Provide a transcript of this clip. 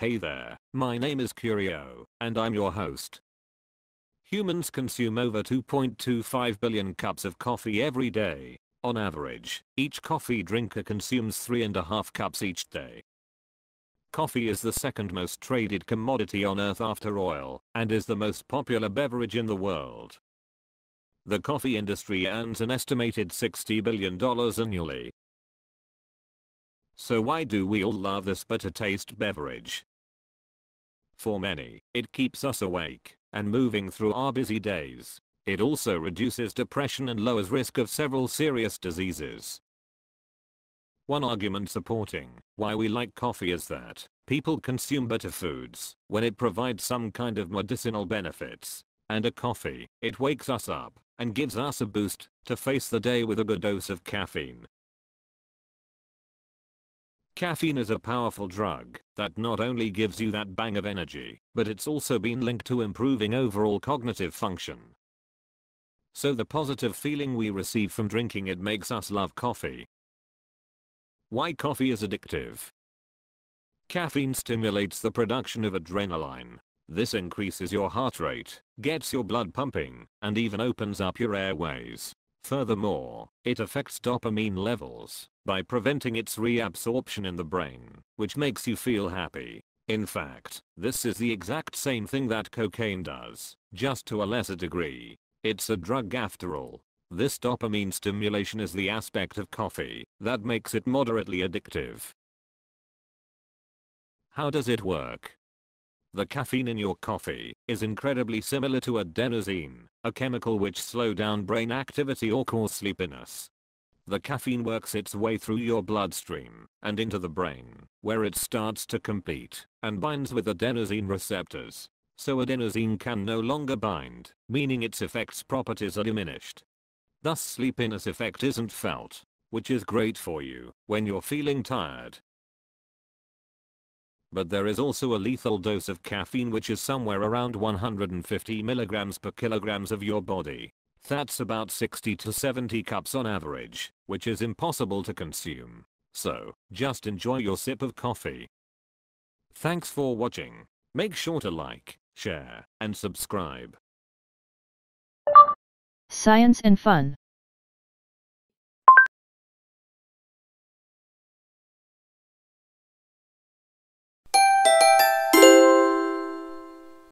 Hey there, my name is Curio, and I'm your host. Humans consume over 2.25 billion cups of coffee every day. On average, each coffee drinker consumes 3.5 cups each day. Coffee is the second most traded commodity on Earth after oil, and is the most popular beverage in the world. The coffee industry earns an estimated $60 billion annually. So why do we all love this bitter-taste beverage? For many, it keeps us awake and moving through our busy days. It also reduces depression and lowers risk of several serious diseases. One argument supporting why we like coffee is that people consume bitter foods when it provides some kind of medicinal benefits. And a coffee, it wakes us up and gives us a boost to face the day with a good dose of caffeine. Caffeine is a powerful drug that not only gives you that bang of energy, but it's also been linked to improving overall cognitive function. So the positive feeling we receive from drinking it makes us love coffee. Why coffee is addictive? Caffeine stimulates the production of adrenaline. This increases your heart rate, gets your blood pumping, and even opens up your airways. Furthermore, it affects dopamine levels by preventing its reabsorption in the brain, which makes you feel happy. In fact, this is the exact same thing that cocaine does, just to a lesser degree. It's a drug after all. This dopamine stimulation is the aspect of coffee that makes it moderately addictive. How does it work? The caffeine in your coffee is incredibly similar to adenosine, a chemical which slows down brain activity or causes sleepiness. The caffeine works its way through your bloodstream and into the brain, where it starts to compete and binds with adenosine receptors. So adenosine can no longer bind, meaning its effects properties are diminished. Thus sleepiness effect isn't felt, which is great for you when you're feeling tired. But there is also a lethal dose of caffeine which is somewhere around 150 milligrams per kilograms of your body. That's about 60 to 70 cups on average, which is impossible to consume. So, just enjoy your sip of coffee. Thanks for watching. Make sure to like, share, and subscribe. Science and fun.